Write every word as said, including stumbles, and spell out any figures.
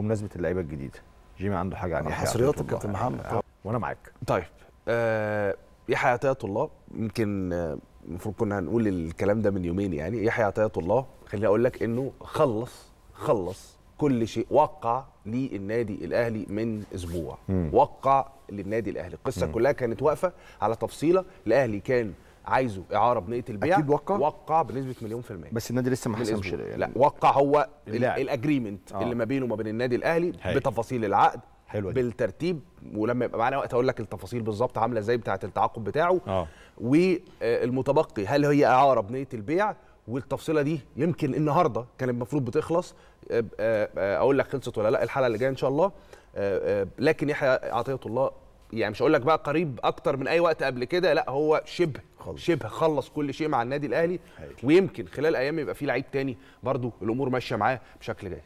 بمناسبه اللعيبه الجديده. جيمي عنده حاجه عن حصريات الكابتن محمد يعني. وانا معاك. طيب آه يحيى عطيه الله، يمكن المفروض آه كنا هنقول الكلام ده من يومين يعني. يحيى عطيه الله خليني اقول لك انه خلص خلص كل شيء. وقع للنادي الاهلي من اسبوع. م. وقع للنادي الاهلي. القصه م. كلها كانت واقفه على تفصيله. الاهلي كان عايزه اعاره بنيه البيع. اكيد وقع وقع بنسبه مليون في الميه، بس النادي لسه ما حسمش. لا وقع هو الاجريمنت آه. اللي ما بينه وما بين النادي الاهلي هي. بتفاصيل العقد حلوة بالترتيب، ولما يبقى معانا وقت اقول لك التفاصيل بالظبط عامله ازاي بتاعه التعاقد بتاعه آه. والمتبقي هل هي اعاره بنيه البيع. والتفصيله دي يمكن النهارده كان المفروض بتخلص، اقول لك خلصت ولا لا الحلقه اللي جايه ان شاء الله. لكن يحيى عطيه الله يعني مش هقول لك بقى قريب اكتر من اي وقت قبل كده، لا هو شبه خلص. شبه خلص كل شيء مع النادي الاهلي. حياتي. ويمكن خلال ايام يبقى في لعيب تاني برضو الامور ماشيه معاه بشكل جيد.